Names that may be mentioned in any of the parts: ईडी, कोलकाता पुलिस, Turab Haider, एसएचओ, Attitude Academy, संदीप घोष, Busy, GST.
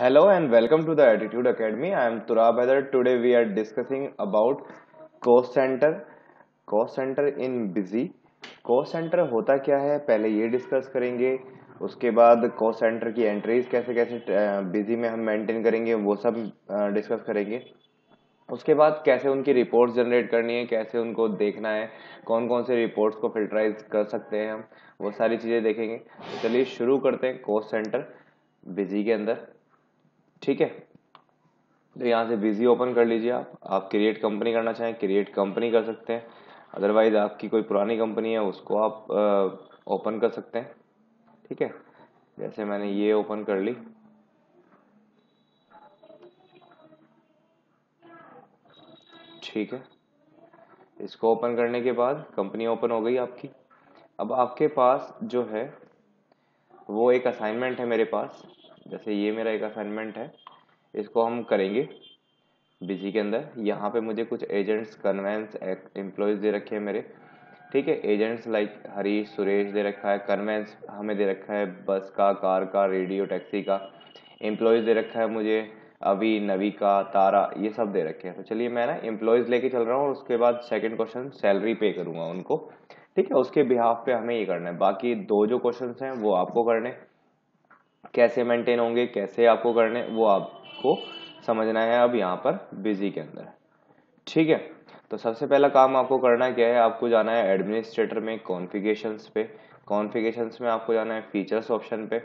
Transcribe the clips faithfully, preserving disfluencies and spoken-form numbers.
Hello and welcome to the Attitude Academy. I am Turab Haider. Today we are discussing about cost center. Cost center in busy. Cost center होता क्या है पहले ये discuss करेंगे. उसके बाद cost center की entries कैसे कैसे busy में हम maintain करेंगे वो सब discuss करेंगे. उसके बाद कैसे उनकी reports generate करनी है, कैसे उनको देखना है, कौन कौन से reports को filterize कर सकते हैं हम, वो सारी चीज़ें देखेंगे. चलिए शुरू करते हैं cost center busy के अंदर. ठीक है, तो यहाँ से बिजी ओपन कर लीजिए. आप आप क्रिएट कंपनी करना चाहें क्रिएट कंपनी कर सकते हैं, अदरवाइज आपकी कोई पुरानी कंपनी है उसको आप ओपन कर सकते हैं. ठीक है, जैसे मैंने ये ओपन कर ली. ठीक है, इसको ओपन करने के बाद कंपनी ओपन हो गई आपकी. अब आपके पास जो है वो एक असाइनमेंट है मेरे पास, जैसे ये मेरा एक असाइनमेंट है, इसको हम करेंगे बिजी के अंदर. यहाँ पे मुझे कुछ एजेंट्स कन्वेंस एम्प्लॉयज़ दे रखे हैं मेरे. ठीक है, एजेंट्स लाइक हरीश सुरेश दे रखा है, कन्वेंस हमें दे रखा है बस का, कार का, रेडियो टैक्सी का. एम्प्लॉयज़ दे रखा है मुझे अभी, नविका, तारा, ये सब दे रखे हैं. तो चलिए मैं ना एम्प्लॉयज़ लेके चल रहा हूँ और उसके बाद सेकेंड क्वेश्चन सैलरी पे करूँगा उनको. ठीक है, उसके बिहाफ पे हमें ये करना है. बाकी दो जो क्वेश्चन हैं वो आपको करने, कैसे मेंटेन होंगे कैसे आपको करने वो आपको समझना है अब यहाँ पर बिजी के अंदर. ठीक है, तो सबसे पहला काम आपको करना क्या है, आपको जाना है एडमिनिस्ट्रेटर में कॉन्फ़िगरेशंस पे. कॉन्फ़िगरेशंस में आपको जाना है फीचर्स ऑप्शन पे.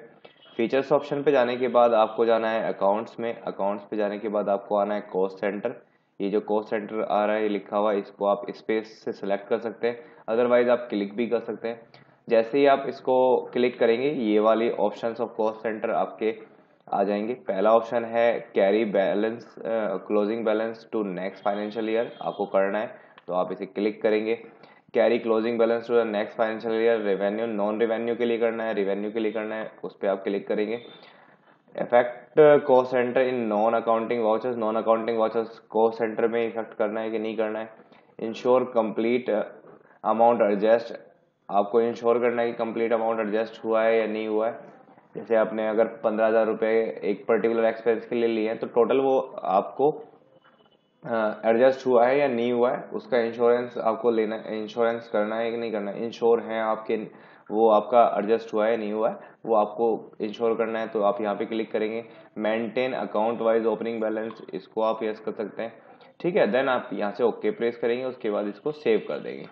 फीचर्स ऑप्शन पे जाने के बाद आपको जाना है अकाउंट्स में. अकाउंट्स पे जाने के बाद आपको आना है कॉस्ट सेंटर. ये जो कॉस्ट सेंटर आ रहा है लिखा हुआ, इसको आप स्पेस से सिलेक्ट कर सकते हैं, अदरवाइज आप क्लिक भी कर सकते हैं. जैसे ही आप इसको क्लिक करेंगे ये वाले ऑप्शंस ऑफ कॉस्ट सेंटर आपके आ जाएंगे. पहला ऑप्शन है carry balance, closing balance to next financial year, आपको करना है तो आप इसे क्लिक करेंगे. Carry closing balance to the next financial year, revenue non revenue के लिए करना है, रेवेन्यू के लिए करना है, उस पर आप क्लिक करेंगे. Effect cost centre in non accounting vouchers, non accounting vouchers cost centre में इफेक्ट करना है कि नहीं करना है. इंश्योर कंप्लीट अमाउंट एडजस्ट, आपको इंश्योर करना है कि कंप्लीट अमाउंट एडजस्ट हुआ है या नहीं हुआ है. जैसे आपने अगर पंद्रह हज़ार रुपये एक पर्टिकुलर एक्सपेंस के लिए लिए हैं तो टोटल वो आपको एडजस्ट हुआ है या नहीं हुआ है, उसका इंश्योरेंस आपको लेना है, इंश्योरेंस करना है कि नहीं करना है. इंश्योर है आपके, वो आपका एडजस्ट हुआ है नहीं हुआ है, वो आपको इंश्योर करना है तो आप यहाँ पे क्लिक करेंगे. Maintain account wise opening balance, इसको आप यस कर सकते हैं. ठीक है, देन आप यहाँ से ओके प्रेस करेंगे, उसके बाद इसको सेव कर देंगे.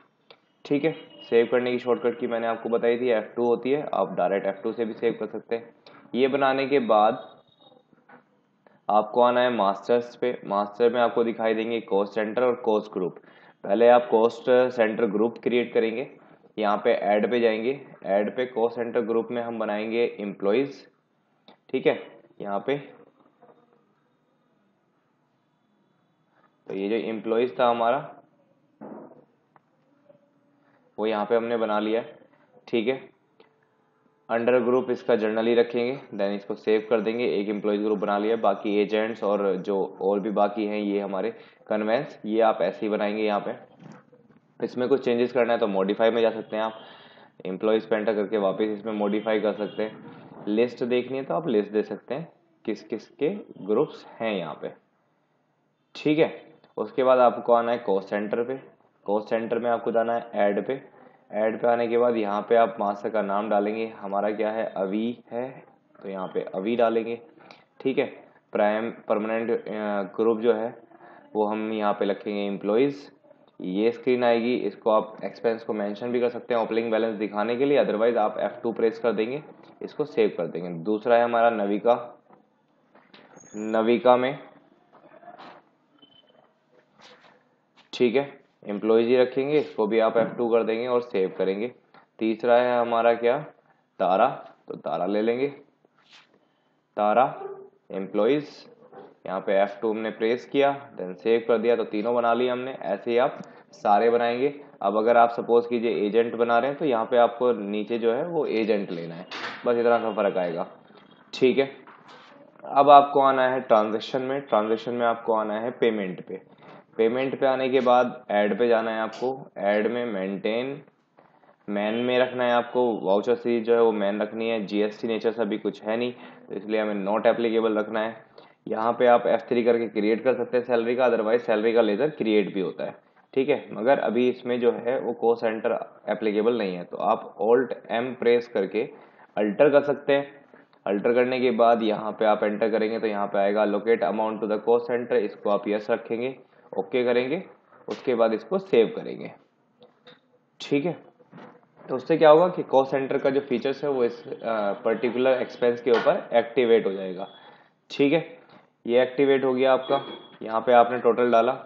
ठीक है, सेव करने की शॉर्टकट की मैंने आपको बताई थी एफ टू होती है, आप डायरेक्ट एफ टू से भी सेव कर सकते हैं. ये बनाने के बाद आपको आना है मास्टर्स पे. मास्टर में आपको दिखाई देंगे कॉस्ट सेंटर और कॉस्ट ग्रुप. पहले आप कॉस्ट सेंटर ग्रुप क्रिएट करेंगे, यहाँ पे ऐड पे जाएंगे, ऐड पे कॉस्ट सेंटर ग्रुप में हम बनाएंगे एम्प्लॉयज़. ठीक है, यहाँ पे तो ये जो एम्प्लॉयज़ था हमारा वो यहाँ पे हमने बना लिया है. ठीक है, अंडर ग्रुप इसका जर्नली रखेंगे, देन इसको सेव कर देंगे. एक एम्प्लॉयज़ ग्रुप बना लिया, बाकी एजेंट्स और जो और भी बाकी हैं ये हमारे कन्वेंस, ये आप ऐसे ही बनाएंगे. यहाँ पे इसमें कुछ चेंजेस करना है तो मॉडिफाई में जा सकते हैं आप, एम्प्लॉयज़ पे एंटर करके वापस इसमें मॉडिफाई कर सकते हैं. लिस्ट देखनी है तो आप लिस्ट दे सकते हैं किस किस के ग्रुप्स हैं यहाँ पे. ठीक है, उसके बाद आपको आना है कॉस्ट सेंटर पे. कॉस्ट सेंटर में आपको जाना है ऐड पे. ऐड पे आने के बाद यहाँ पे आप मास्टर का नाम डालेंगे, हमारा क्या है अवी है तो यहाँ पे अवी डालेंगे. ठीक है, प्राइम परमानेंट ग्रुप जो है वो हम यहाँ पे रखेंगे एम्प्लॉयज़. ये स्क्रीन आएगी, इसको आप एक्सपेंस को मेंशन भी कर सकते हैं ओपनिंग बैलेंस दिखाने के लिए, अदरवाइज आप एफ टू प्रेस कर देंगे, इसको सेव कर देंगे. दूसरा है हमारा नविका. नविका में ठीक है एम्प्लॉयज़ ही रखेंगे, इसको भी आप एफ टू कर देंगे और सेव करेंगे. तीसरा है हमारा क्या तारा, तो तारा ले लेंगे. तारा एम्प्लॉयज़ यहाँ पे एफ टू हमने प्रेस किया, देन सेव कर दिया, तो तीनों बना लिए हमने. ऐसे ही आप सारे बनाएंगे. अब अगर आप सपोज कीजिए एजेंट बना रहे हैं तो यहाँ पे आपको नीचे जो है वो एजेंट लेना है, बस इतना सा फर्क आएगा. ठीक है, अब आपको आना है ट्रांजेक्शन में. ट्रांजेक्शन में आपको आना है पेमेंट पे. पेमेंट पे आने के बाद ऐड पे जाना है आपको. ऐड में मेंटेन मैन में रखना है आपको, वाउचर सीरीज जो है वो मैन रखनी है, जीएसटी नेचर से अभी कुछ है नहीं तो इसलिए हमें नॉट एप्लीकेबल रखना है। यहाँ पे आप एफ थ्री करके क्रिएट कर सकते हैं सैलरी का, अदरवाइज सैलरी का लेजर क्रिएट भी होता है, ठीक है, मगर अभी इसमें जो है वो को सेंटर एप्लीकेबल नहीं है। तो आप ऑल्ट एम प्रेस करके अल्टर कर सकते हैं। अल्टर करने के बाद यहाँ पे आप एंटर करेंगे तो यहाँ पे आएगा locate amount to the cost centre, इसको आप यस रखेंगे, ओके करेंगे, उसके बाद इसको सेव करेंगे, ठीक है। तो उससे क्या होगा कि कॉस्ट सेंटर का जो फीचर्स है वो इस पर्टिकुलर एक्सपेंस के ऊपर एक्टिवेट हो जाएगा, ठीक है। ये एक्टिवेट हो गया आपका, यहाँ पे आपने टोटल डाला,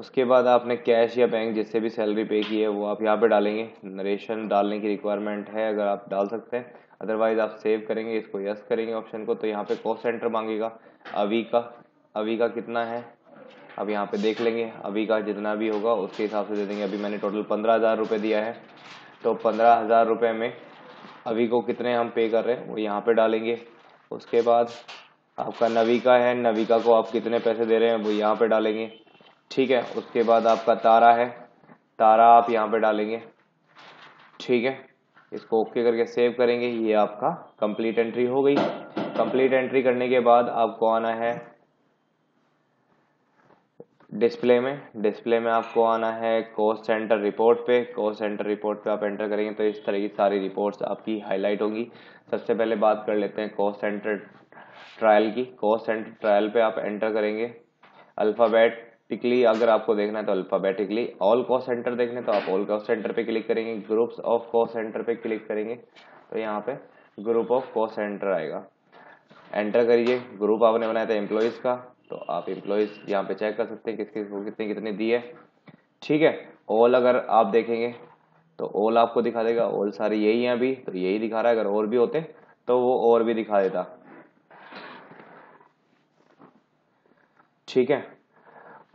उसके बाद आपने कैश या बैंक जिससे भी सैलरी पे की है वो आप यहाँ पे डालेंगे। नरेशन डालने की रिक्वायरमेंट है अगर आप डाल सकते हैं, अदरवाइज आप सेव करेंगे, इसको यस करेंगे ऑप्शन को, तो यहाँ पे कॉस्ट सेंटर मांगेगा अभी का, अभी का कितना है अब यहाँ पे देख लेंगे, अभी का जितना भी होगा उसके हिसाब से दे देंगे। अभी मैंने टोटल पंद्रह हज़ार रुपये दिया है तो पंद्रह हज़ार रुपये में अभी को कितने हम पे कर रहे हैं वो यहाँ पे डालेंगे। उसके बाद आपका नविका है, नविका को आप कितने पैसे दे रहे हैं वो यहाँ पे डालेंगे, ठीक है। उसके बाद आपका तारा है, तारा आप यहाँ पे डालेंगे, ठीक है। इसको ओके करके सेव करेंगे, ये आपका कंप्लीट एंट्री हो गई। कंप्लीट एंट्री करने के बाद आपको आना है डिस्प्ले में, डिस्प्ले में आपको आना है कॉस्ट सेंटर रिपोर्ट पे, कॉस्ट सेंटर रिपोर्ट पे आप एंटर करेंगे तो इस तरह की सारी रिपोर्ट्स आपकी हाईलाइट होंगी। सबसे पहले बात कर लेते हैं कॉस्ट सेंटर ट्रायल की। कॉस्ट सेंटर ट्रायल पे आप एंटर करेंगे अल्फ़ाबेटिकली, अगर आपको देखना है तो अल्फ़ाबेटिकली, ऑल कॉस्ट सेंटर देखना है तो आप ऑल कॉस्ट सेंटर पे क्लिक करेंगे, ग्रुप्स ऑफ कॉस्ट सेंटर पे क्लिक करेंगे तो यहाँ पे ग्रुप ऑफ कॉस्ट सेंटर आएगा, एंटर करिए। ग्रुप आपने बनाया था एम्प्लॉयज़ का तो आप एम्प्लॉयज़ यहाँ पे चेक कर सकते हैं किसके को कितने कितने दी है, ठीक है। ऑल अगर आप देखेंगे तो ऑल आपको दिखा देगा, ऑल सारे यही हैं अभी तो यही दिखा रहा है, अगर और भी होते तो वो और भी दिखा देता, ठीक है।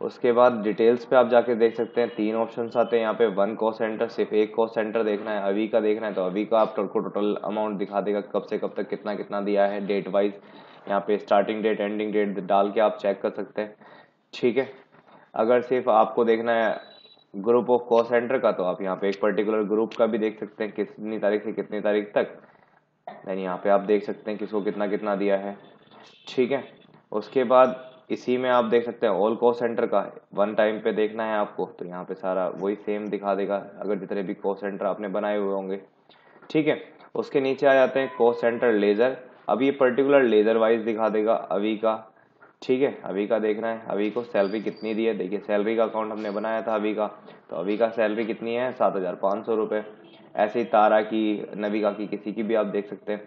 उसके बाद डिटेल्स पे आप जाके देख सकते हैं, तीन ऑप्शंस आते हैं यहाँ पे। वन कॉस्ट सेंटर, सिर्फ एक कॉस्ट सेंटर देखना है, अभी का देखना है तो अभी का आपको तो टोटल अमाउंट दिखा देगा कब से कब तक कितना कितना दिया है, डेट वाइज यहाँ पे स्टार्टिंग डेट एंडिंग डेट डाल के आप चेक कर सकते हैं, ठीक है। अगर सिर्फ आपको देखना है ग्रुप ऑफ कॉस्ट सेंटर का तो आप यहाँ पे एक पर्टिकुलर ग्रुप का भी देख सकते हैं कितनी तारीख से कितनी तारीख तक, यानी यहाँ पे आप देख सकते हैं किसको कितना कितना दिया है, ठीक है। उसके बाद इसी में आप देख सकते हैं ऑल कॉस्ट सेंटर का वन टाइम पे देखना है आपको तो यहाँ पे सारा वही सेम दिखा देगा, अगर जितने भी कॉस्ट सेंटर आपने बनाए हुए होंगे, ठीक है। उसके नीचे आ जाते हैं कॉस्ट सेंटर लेजर, अब ये पर्टिकुलर लेजर वाइज दिखा देगा अभी का, ठीक है। अभी का देखना है, अभी को सैलरी कितनी दी है, देखिए सैलरी का अकाउंट हमने बनाया था अभी का तो अभी का सैलरी कितनी है सात हज़ार पाँच सौ रुपये। ऐसे ही तारा की, नविका की, किसी की भी आप देख सकते हैं,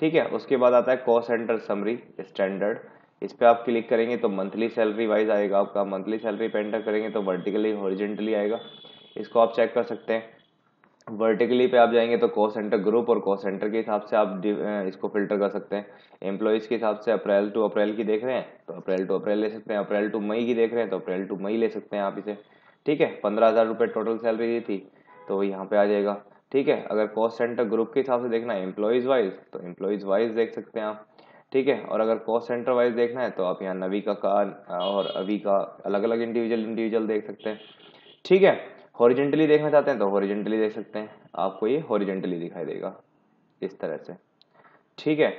ठीक है। उसके बाद आता है कॉस्ट सेंटर समरी स्टैंडर्ड, इस पर आप क्लिक करेंगे तो मंथली सैलरी वाइज आएगा आपका, मंथली सैलरी पे एंटर करेंगे तो वर्टिकली हॉरिजॉन्टली आएगा, इसको आप चेक कर सकते हैं। वर्टिकली पे आप जाएंगे तो कॉस्ट सेंटर ग्रुप और कॉस्ट सेंटर के हिसाब से आप इसको फिल्टर कर सकते हैं। एम्प्लॉयज़ के हिसाब से अप्रैल टू अप्रैल की देख रहे हैं तो अप्रैल टू अप्रैल ले सकते हैं, अप्रैल टू मई की देख रहे हैं तो अप्रैल टू मई ले सकते हैं आप इसे, ठीक है। पंद्रह हज़ार रुपये टोटल सैलरी दी थी तो यहाँ पर आ जाएगा, ठीक है। अगर कॉस्ट सेंटर ग्रुप के हिसाब से देखना है एम्प्लॉयज़ वाइज तो एम्प्लॉयज़ वाइज देख सकते हैं आप, ठीक है। और अगर कॉस्ट सेंटर वाइज देखना है तो आप यहाँ नविका का और अभी का अलग अलग इंडिविजुअल इंडिविजुअल देख सकते हैं, ठीक है। हॉरिजॉन्टली देखना चाहते हैं तो हॉरिजॉन्टली देख सकते हैं, आपको ये हॉरिजॉन्टली दिखाई देगा इस तरह से, ठीक है।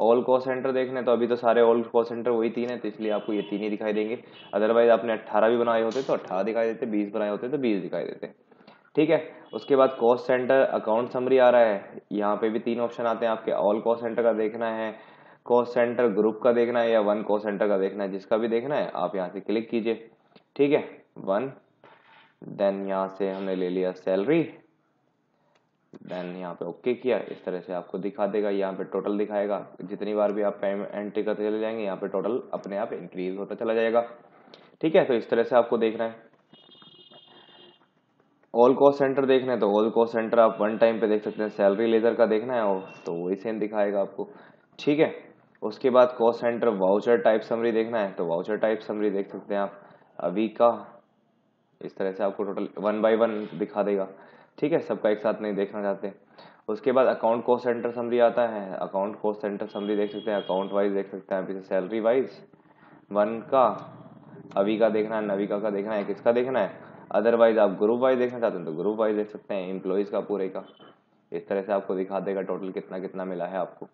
ऑल कॉस्ट सेंटर देखना है तो अभी तो सारे ऑल कॉस्ट सेंटर वही तीन है तो इसलिए आपको ये तीन ही दिखाई देंगे, अदरवाइज आपने अट्ठारह भी बनाए होते तो अट्ठारह दिखाई देते, बीस बनाए होते तो बीस दिखाई देते, ठीक है। उसके बाद कॉस्ट सेंटर अकाउंट समरी आ रहा है, यहाँ पे भी तीन ऑप्शन आते हैं आपके, ऑल कॉस्ट सेंटर का देखना है, कॉस्ट सेंटर ग्रुप का देखना है या वन कॉस्ट सेंटर का देखना है, जिसका भी देखना है आप यहाँ से क्लिक कीजिए, ठीक है। वन देन यहाँ से हमने ले लिया सैलरी, देन यहाँ पे ओके किया, इस तरह से आपको दिखा देगा, यहाँ पे टोटल दिखाएगा, जितनी बार भी आप एंट्री करते चले जाएंगे यहाँ पे टोटल अपने आप इंक्रीज होता चला जाएगा, ठीक है। तो इस तरह से आपको देखना है। ऑल कॉस्ट सेंटर देखना है तो ऑल कॉस्ट सेंटर आप वन टाइम पे देख सकते हैं, सैलरी लेजर का देखना है और तो वही सेम दिखाएगा आपको, ठीक है। उसके बाद cost centre voucher type summary देखना है तो वाउचर टाइप समरी देख सकते हैं आप, अभी का इस तरह से आपको टोटल वन बाय वन दिखा देगा, ठीक है, सबका एक साथ नहीं देखना चाहते। उसके बाद अकाउंट कॉस्ट सेंटर समरी आता है, अकाउंट कॉस्ट सेंटर समरी देख सकते हैं, अकाउंट वाइज देख सकते हैं आप इसे, सैलरी वाइज वन का, अभी का देखना है, नविका का देखना है, किसका देखना है, अदरवाइज आप ग्रुप वाइज देखना चाहते हैं तो ग्रुप वाइज देख सकते हैं, एम्प्लॉइज का पूरे का। इस तरह से आपको दिखा देगा टोटल कितना कितना मिला है आपको।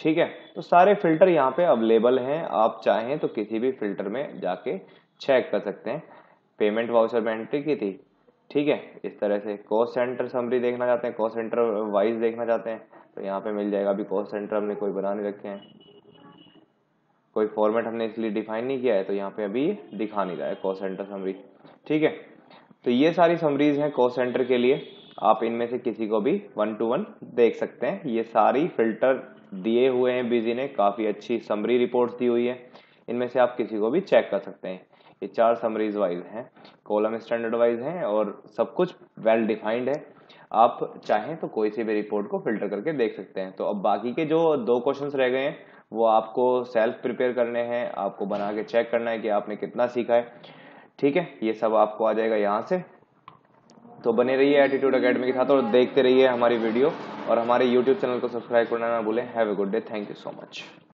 ठीक है, तो सारे फिल्टर यहाँ पे अवेलेबल हैं, आप चाहें तो किसी भी फिल्टर में जाके चेक कर सकते हैं। पेमेंट वाउचर में एंट्री की थी, ठीक है। इस तरह से कॉस्ट सेंटर समरी देखना चाहते हैं, कॉस्ट सेंटर वाइज देखना चाहते हैं तो यहाँ पे मिल जाएगा। अभी कॉस्ट सेंटर हमने कोई बना नहीं रखे हैं, कोई फॉर्मेट हमने इसलिए डिफाइन नहीं किया है, तो यहाँ पे अभी दिखा नहीं रहा है कॉस्ट सेंटर समरी। ठीक है, तो ये सारी समरीज हैं कॉस्ट सेंटर के लिए, आप इनमें से किसी को भी वन टू वन देख सकते हैं। ये सारी फिल्टर दिए हुए हैं बिजी ने, काफी अच्छी समरी रिपोर्ट्स दी हुई है, इनमें से आप किसी को भी चेक कर सकते हैं। ये चार समरीज वाइज हैं, कॉलम स्टैंडर्ड वाइज हैं और सब कुछ वेल डिफाइंड है। आप चाहें तो कोई सी भी रिपोर्ट को फिल्टर करके देख सकते हैं। तो अब बाकी के जो दो क्वेश्चंस रह गए हैं वो आपको सेल्फ प्रिपेयर करने हैं, आपको बना के चेक करना है कि आपने कितना सीखा है। ठीक है, ये सब आपको आ जाएगा यहाँ से। तो बने रहिए एटीट्यूड अकेडमी के साथ और देखते रहिए हमारी वीडियो, और हमारे यूट्यूब चैनल को सब्सक्राइब करना ना भूलें। Have a good day, thank you so much.